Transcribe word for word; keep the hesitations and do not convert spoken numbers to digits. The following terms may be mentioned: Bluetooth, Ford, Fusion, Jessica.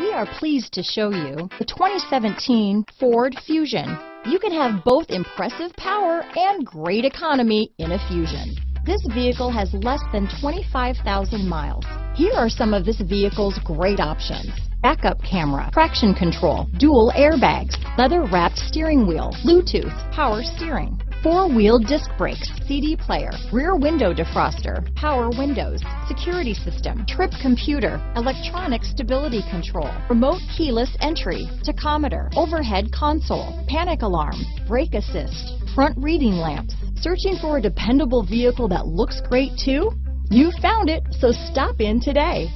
We are pleased to show you the twenty seventeen Ford Fusion. You can have both impressive power and great economy in a Fusion. This vehicle has less than twenty-five thousand miles. Here are some of this vehicle's great options: backup camera, traction control, dual airbags, leather-wrapped steering wheel, Bluetooth, power steering, four-wheel disc brakes, C D player, rear window defroster, power windows, security system, trip computer, electronic stability control, remote keyless entry, tachometer, overhead console, panic alarm, brake assist, front reading lamps. Searching for a dependable vehicle that looks great too? You found it, so stop in today.